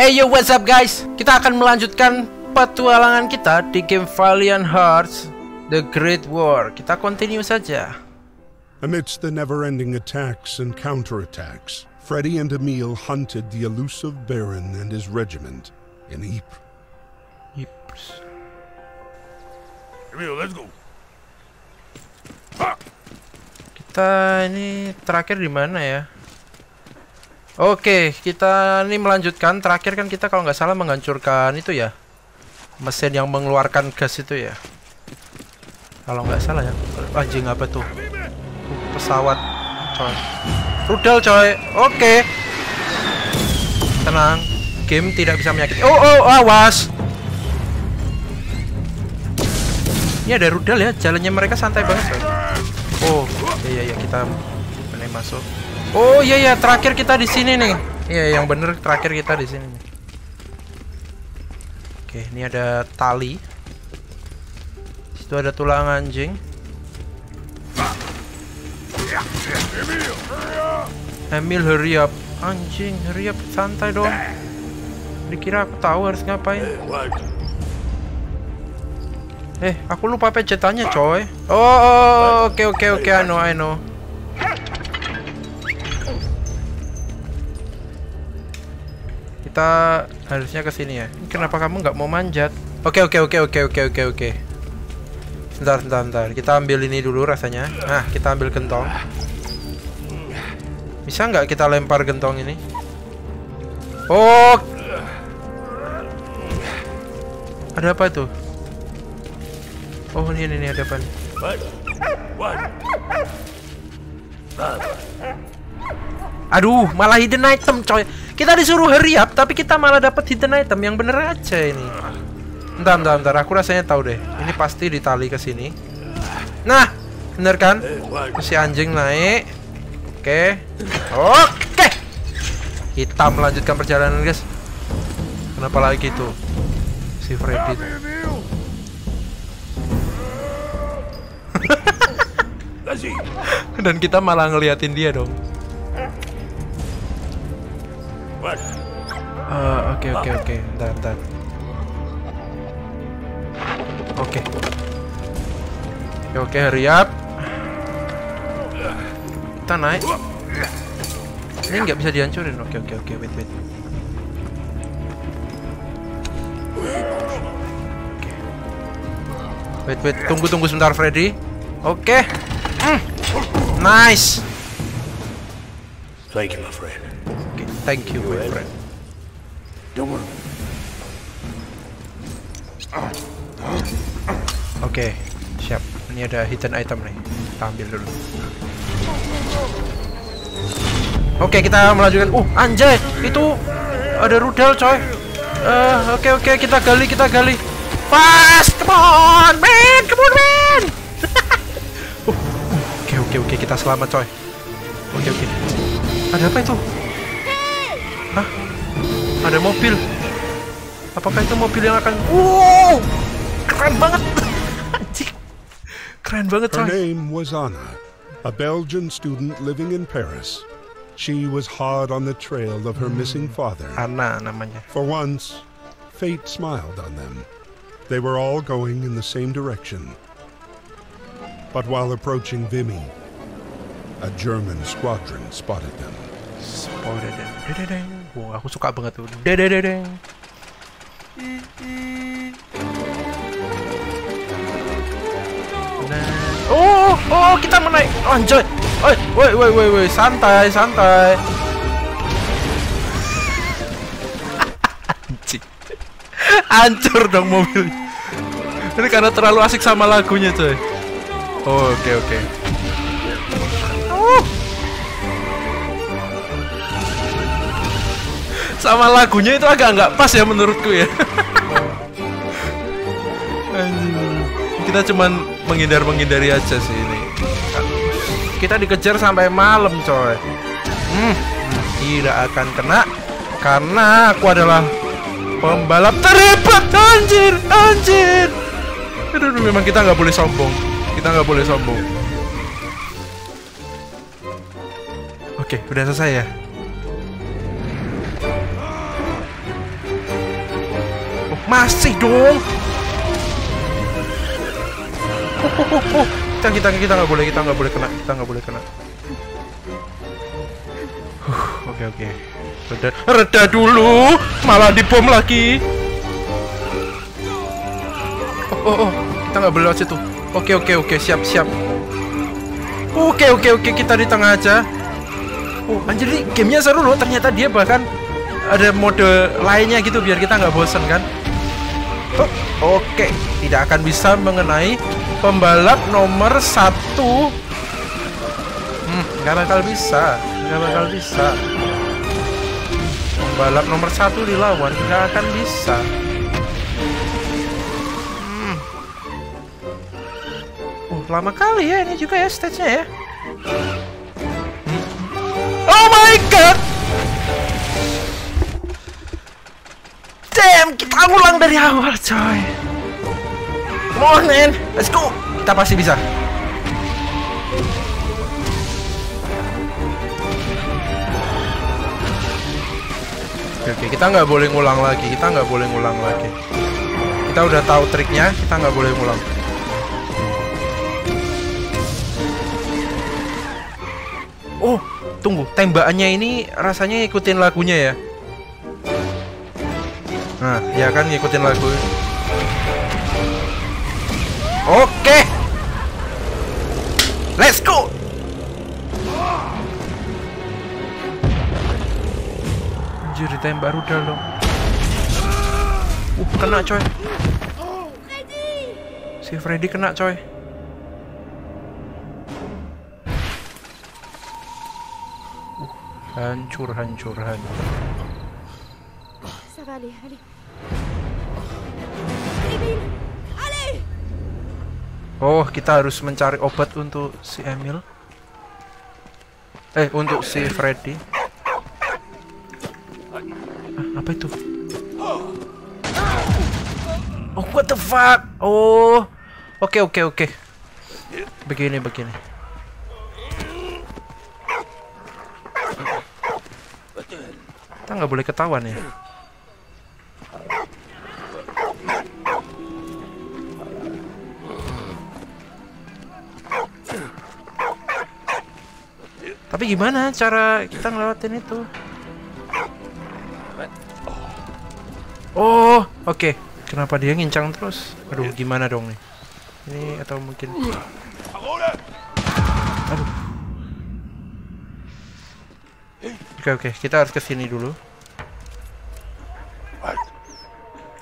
Hey yo, what's up guys? Kita akan melanjutkan petualangan kita di game Valiant Hearts: The Great War. Kita continue saja. Amidst the never-ending attacks and counterattacks, Freddy and Emil hunted the elusive Baron and his regiment in Ypres. Ypres. Emil, let's go. Ah! Kita ini terakhir di mana ya? Oke, kita ini melanjutkan. Terakhir kan kita kalau nggak salah menghancurkan itu ya, mesin yang mengeluarkan gas itu ya, kalau nggak salah ya. Anjing, apa tuh? Pesawat coy, rudal coy. Oke, tenang, game tidak bisa menyakiti. Oh, awas, ini ada rudal ya. Jalannya mereka santai banget coy. Oh iya, kita benar masuk. Oh iya, terakhir kita di sini nih. Iya, yang bener terakhir kita di sini. Oke, ini ada tali. Situ ada tulang anjing. Emil, hurry up. Anjing, hurry up, santai dong. Dikira aku tahu harus ngapain. Aku lupa pejetannya coy. Oh, oke, I know. Kita harusnya ke sini ya. Kenapa kamu nggak mau manjat? Oke. Sebentar. Kita ambil ini dulu rasanya. Nah, kita ambil gentong. Bisa nggak kita lempar gentong ini? Oh, ada apa itu? Oh, ini ada apa nih? Aduh, malah hidden item coy. Kita disuruh hurry up, tapi kita malah dapat hidden item yang bener aja ini. Bentar. Aku rasanya tahu deh. Ini pasti ditali ke sini. Nah, bener kan? Si anjing naik. Oke. Kita melanjutkan perjalanan, guys. Kenapa lagi tuh? Si Freddy. Dan kita malah ngeliatin dia dong. Oke. Bentar. Oke, hurry up. Kita naik. Ini nggak bisa dihancurin. Oke, wait. Wait, tunggu sebentar Freddy. Oke. Nice. Thank you, my friend. Thank you, my friend. Oke, siap. Ini ada hidden item nih. Kita ambil dulu. Oke, kita melanjutkan. Anjay, itu ada rudal coy. Oke, kita gali. Fast, come on man. Oke, kita selamat coy. Oke. Ada apa itu? Hah? Ada mobil. Apakah itu mobil yang akan... Wow! Keren banget. Keren banget, coy. Her name was Anna, a Belgian student living in Paris. She was hard on the trail of her missing father. Anna namanya. For once, fate smiled on them. They were all going in the same direction. But while approaching Vimy, a German squadron spotted them. Aku suka banget tuh. Oh, kita menaik. Anjay. Woi, santai. Anjing. Hancur dong mobil. Ini karena terlalu asik sama lagunya, coy. Oke. Sama lagunya itu agak nggak pas ya menurutku ya. Kita cuman menghindari aja sih ini. Kita dikejar sampai malam coy. Tidak akan kena karena aku adalah pembalap terhebat. Anjir. Aduh, memang kita nggak boleh sombong. Oke, udah selesai ya. Masih dong. Kita nggak boleh, kita nggak boleh kena. Oke. Reda dulu, malah dibom lagi. Oh, kita nggak boleh lewat situ. Oke, siap. Oke, kita di tengah aja. Oh, anjir, ini gamenya seru loh. Ternyata dia bahkan ada mode lainnya gitu biar kita nggak bosen kan. Oke, tidak akan bisa mengenai pembalap nomor 1. Nggak bakal bisa. Pembalap nomor 1 dilawan, nggak akan bisa. Lama kali ya ini juga ya stage-nya ya. Oh my god. Damn, kita ulang dari awal coy. Come on man, let's go. Kita pasti bisa. Oke, kita nggak boleh ngulang lagi. Kita udah tahu triknya, kita nggak boleh ngulang. Oh, tunggu, tembakannya ini rasanya ngikutin lagunya ya. Nah, ya kan ngikutin lagu. Oke. Let's go. Anjir, ditembak rudal dong. Kena coy. Si Freddy kena coy. Hancur. Oh, kita harus mencari obat untuk si Emil. Untuk si Freddy. Apa itu? Oh, what the fuck? Oh. Oke. Begini. Kita nggak boleh ketahuan ya. Tapi gimana cara kita ngelewatin itu? Oh, oke. Kenapa dia ngincang terus? Aduh, gimana dong nih? Ini atau mungkin? Aduh. Oke, kita harus ke sini dulu.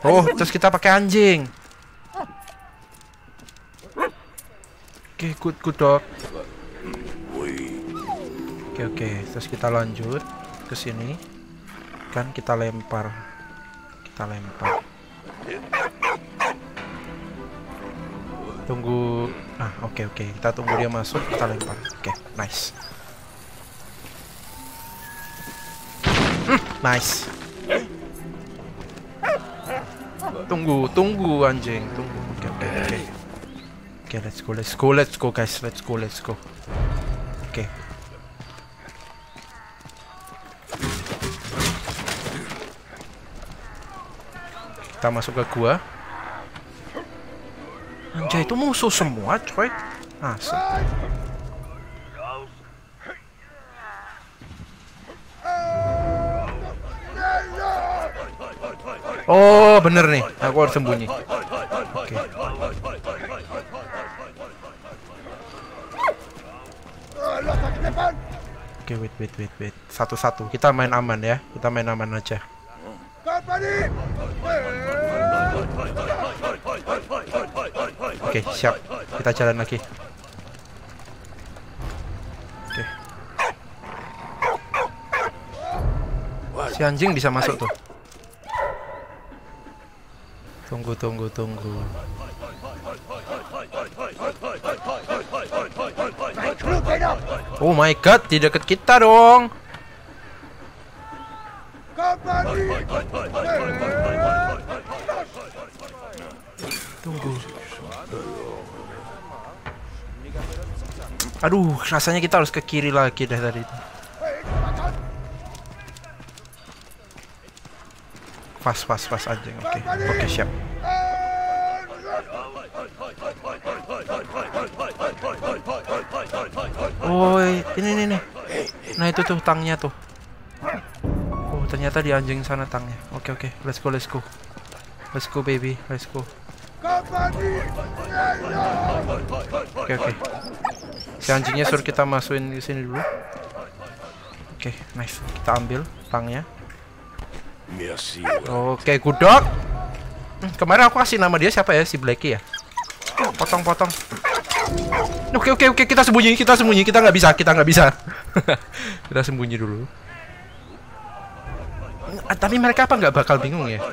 Oh, terus kita pakai anjing. Oke, good dog. Oke, terus kita lanjut ke sini. Kan kita lempar. Tunggu. Nah, oke. Kita tunggu dia masuk, kita lempar. Oke, nice. Nice. Tunggu anjing, tunggu. Oke. Oke, let's go guys, let's go. Oke. Kita masuk ke gua. Anjay, itu musuh semua, coy. Asik. Oh, bener nih. Aku harus sembunyi. Oke. Oke, wait. Satu-satu. Kita main aman ya. Kita main aman aja. Oke, siap. Kita jalan lagi. Oke. Si anjing bisa masuk tuh. Tunggu. Oh my god, di dekat kita dong. Tunggu. Aduh, rasanya kita harus ke kiri lagi dah tadi. pas aja. Oke, siap. Woi, ini nih. Nah, itu tuh tangnya tuh. Oh, ternyata di anjing sana tangnya. Oke, let's go. Let's go baby, let's go. Oke. Si anjingnya suruh kita masukin ke sini dulu. Oke, nice. Kita ambil tangnya. Oke, gudok. Kemarin aku kasih nama dia siapa ya? Si Blacky ya. Potong. Oke, kita sembunyi. Kita nggak bisa. Kita sembunyi dulu. Tapi mereka apa nggak bakal bingung ya?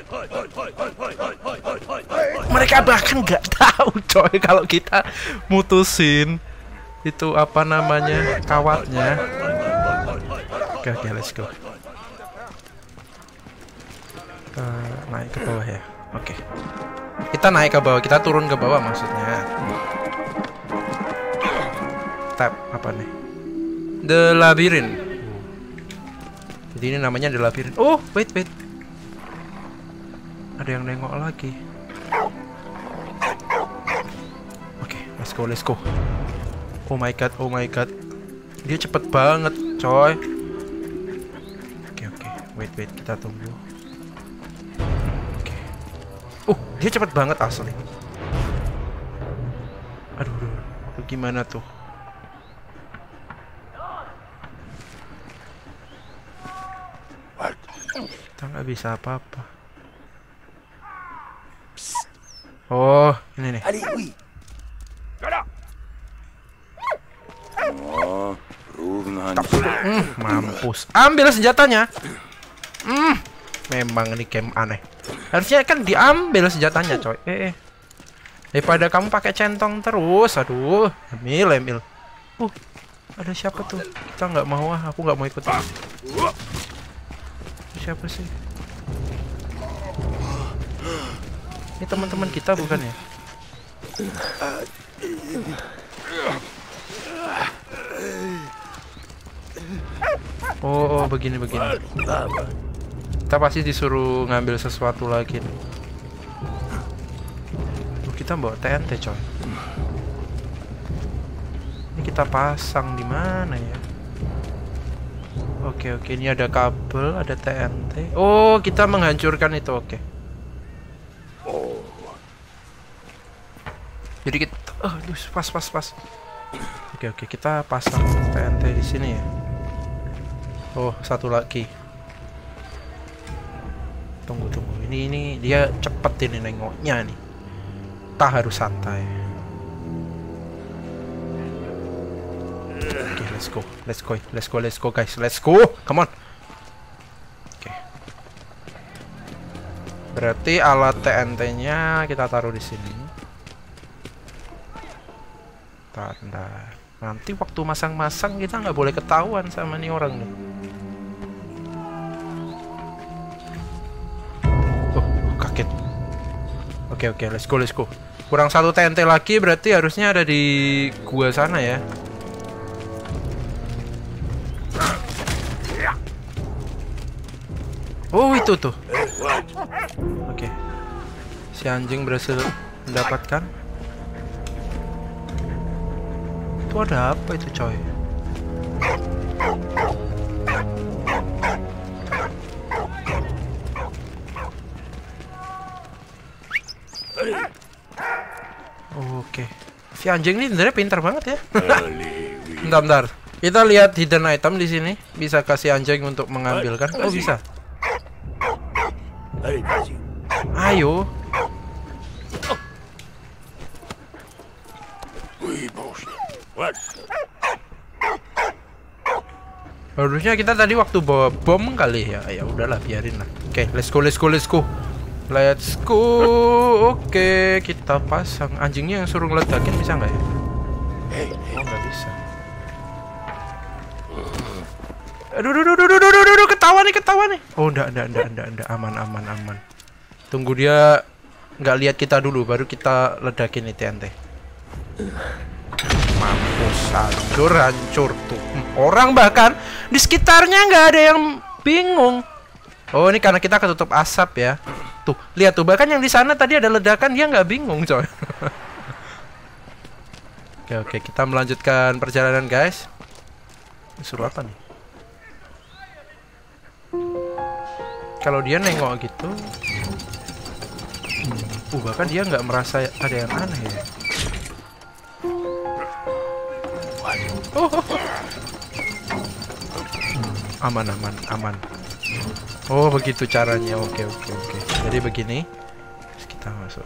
Mereka bahkan nggak tahu coy kalau kita mutusin itu apa namanya kawatnya. Oke, let's go. Naik ke bawah ya. Oke. Kita naik ke bawah, kita turun ke bawah maksudnya. Tab apa nih? The Labyrinth. Jadi ini namanya The Labyrinth. Oh, wait. Ada yang nengok lagi. Oke, let's go. Oh my god. Dia cepet banget, coy. Oke. Wait, kita tunggu. Oke. Dia cepet banget asli. Aduh, gimana tuh? Kita nggak bisa apa-apa. Oh, ini nih. Mampus. Ambil senjatanya. Memang ini game aneh. Harusnya kan diambil senjatanya, coy. Daripada kamu pakai centong terus. Aduh, Emil. Ada siapa tuh? Kita nggak mau. Aku nggak mau ikut. Siapa sih? Ini teman-teman kita bukan ya? Oh, begini. Kita pasti disuruh ngambil sesuatu lagi nih. Kita bawa TNT coy. Ini kita pasang di mana ya? Oke, ini ada kabel, ada TNT. Oh, kita menghancurkan itu, oke. Oh. Jadi kita, aduh, pas. Oke, kita pasang TNT di sini ya. Oh, satu lagi. Tunggu. Ini dia cepet ini nengoknya nih. Tak harus santai. Okay, let's go guys, let's go, come on. Okay. Berarti alat TNT-nya kita taruh di sini. Tanda. Nanti waktu masang-masang kita nggak boleh ketahuan sama nih orang nih. Oh, kaget. Oke, let's go. Kurang satu TNT lagi, berarti harusnya ada di gua sana ya. Oh, itu tuh. Oke. Si anjing berhasil mendapatkan. Itu ada apa itu coy? Oke. Si anjing ini sebenarnya pintar banget ya. Bentar. Kita lihat hidden item di sini. Bisa kasih anjing untuk mengambil kan? Oh, bisa. Ayo. Harusnya kita tadi waktu bawa bom kali ya. Ya udahlah, biarin lah. Oke, let's go. Let's go. Oke, kita pasang anjingnya yang suruh ngeledakin bisa nggak ya? Oh, nggak bisa. Aduh, ketawa nih. Oh, enggak, aman. Tunggu dia nggak lihat kita dulu, baru kita ledakin nih TNT. Mampus, hancur tuh. Orang bahkan di sekitarnya nggak ada yang bingung. Oh, ini karena kita ketutup asap ya. Tuh, lihat tuh. Bahkan yang di sana tadi ada ledakan, dia nggak bingung, coy. Oke, kita melanjutkan perjalanan, guys. Suruh apa nih? Kalau dia nengok gitu, bahkan dia nggak merasa ada yang aneh ya. Aman, aman, aman. Oh, begitu caranya. Oke. Jadi begini. Terus kita masuk.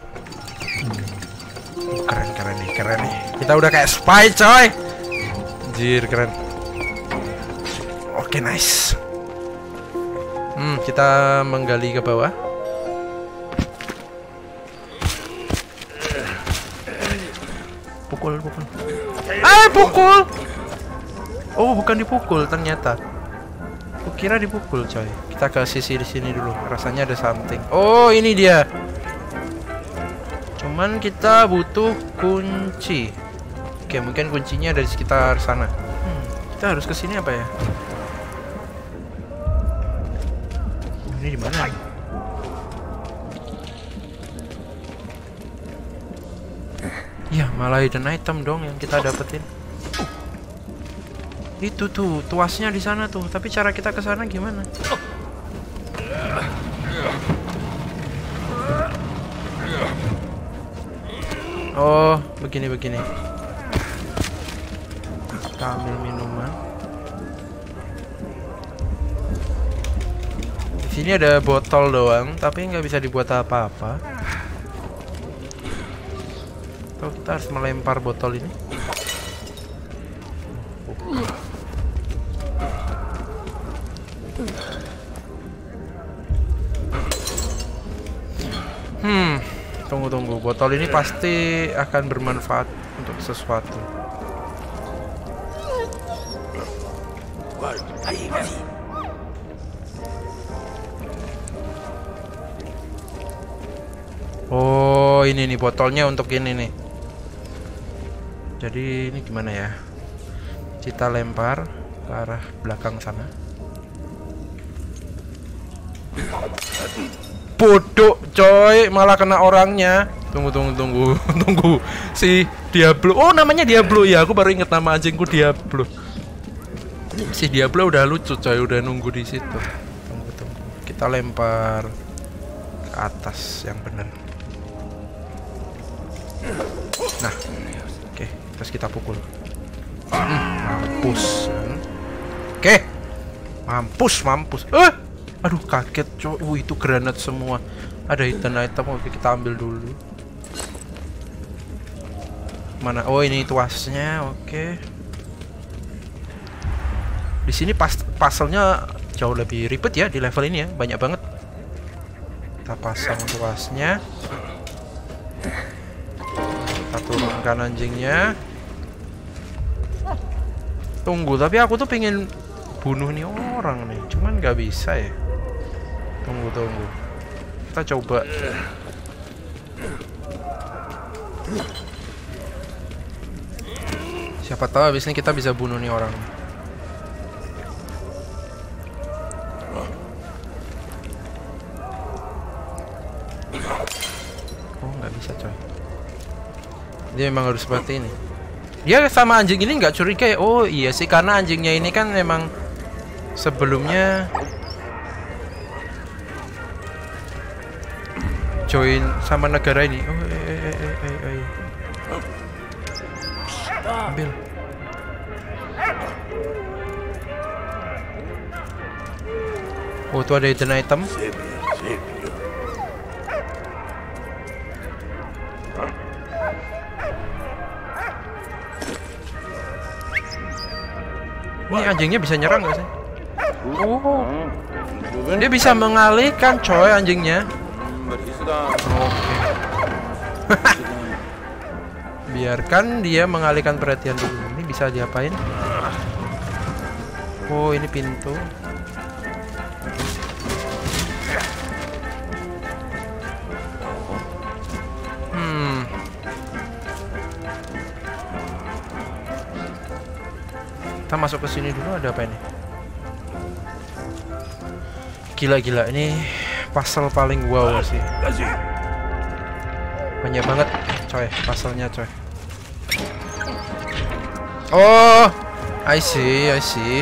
Keren nih. Kita udah kayak spy, coy. Anjir, keren. Oke, nice. Kita menggali ke bawah. Pukul. Pukul. Oh, bukan dipukul ternyata. Kukira dipukul, coy. Kita ke sisi di sini dulu. Rasanya ada something. Oh, ini dia. Cuman kita butuh kunci. Oke, mungkin kuncinya dari sekitar sana. Kita harus ke sini apa ya? Ini di mana? Ya, malah hidden item dong yang kita dapetin. Itu tuh tuasnya di sana tuh, tapi cara kita ke sana gimana? Oh, begini. Kita ambil minuman. Sini ada botol doang, tapi nggak bisa dibuat apa-apa. Tuh, kita harus melempar botol ini. Tunggu. Botol ini pasti akan bermanfaat untuk sesuatu. Oh, ini nih botolnya untuk ini nih. Jadi ini gimana ya? Kita lempar ke arah belakang sana. Bodoh, coy, malah kena orangnya. Tunggu. Si Diablo. Oh, namanya Diablo ya. Aku baru inget nama anjingku Diablo. Si Diablo udah lucu, coy, udah nunggu di situ. Tunggu. Kita lempar ke atas yang benar. Nah, oke, terus kita pukul. Mampus. Aduh, kaget, coy. Itu granat semua. Ada hidden item. Oke, kita ambil dulu. Mana? Oh, ini tuasnya. Oke. Di sini puzzle-nya jauh lebih ribet ya di level ini ya. Banyak banget. Kita pasang tuasnya. Turunkan anjingnya. Tunggu, tapi aku tuh pengen bunuh nih orang nih, cuman nggak bisa ya. Tunggu. Kita coba. Siapa tahu abis ini kita bisa bunuh nih orang. Oh, nggak bisa, coy. Dia memang harus seperti ini. Dia sama anjing ini nggak curiga ya? Oh iya sih, karena anjingnya ini kan memang sebelumnya join sama negara ini. Oh, ambil. Oh, tuh ada hidden item. Ini anjingnya bisa nyerang gak sih? Oh, dia bisa mengalihkan, coy, anjingnya. Oke. Biarkan dia mengalihkan perhatian dulu. Ini bisa diapain? Oh, ini pintu. Kita masuk ke sini dulu, ada apa ini? Gila-gila, ini puzzle paling wow sih. Banyak banget coy, puzzle-nya coy. Oh, I see, I see.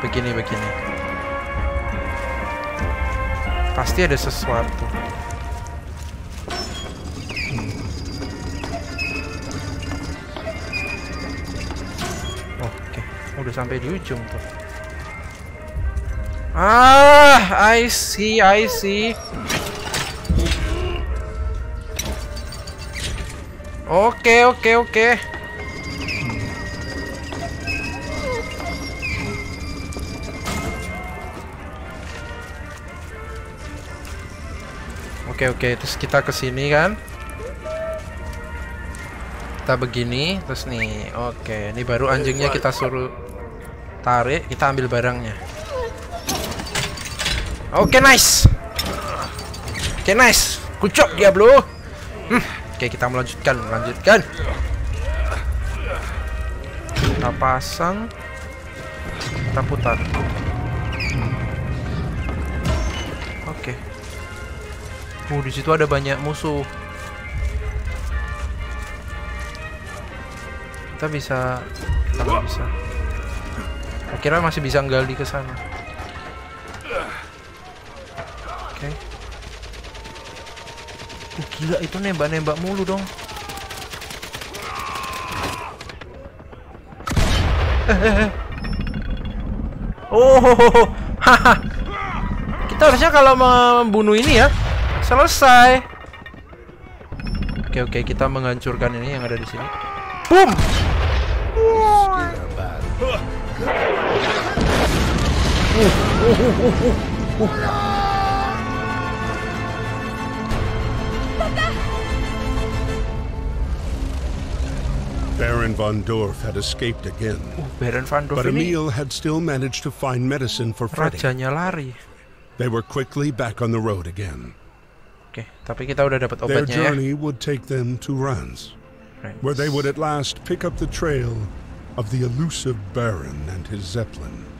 Begini, begini. Pasti ada sesuatu. Oke, udah sampai di ujung tuh. Ah, I see, I see. Oke. Oke, terus kita ke sini kan. Kita begini, terus nih. Oke, ini baru anjingnya kita suruh tarik, kita ambil barangnya. Oke, nice. Oke, nice. Kucok Diablo. Oke, kita melanjutkan. Kita pasang. Kita putar. Oke. Di situ ada banyak musuh. Kita bisa. Akhirnya masih bisa nggali ke sana. Oke. Gila, itu nembak-nembak mulu dong. Oh. Kita harusnya kalau membunuh ini ya selesai. Oke, kita menghancurkan ini yang ada di sini. Boom. Baron von Dorf had escaped again. Baron von Dorf, but Emil had still managed to find medicine for Freddy. Rajanya lari. They were quickly back on the road again. Tapi kita udah dapat obatnya ya. Their journey would take them to Rance, where they would at last pick up the trail of the elusive Baron and his Zeppelin.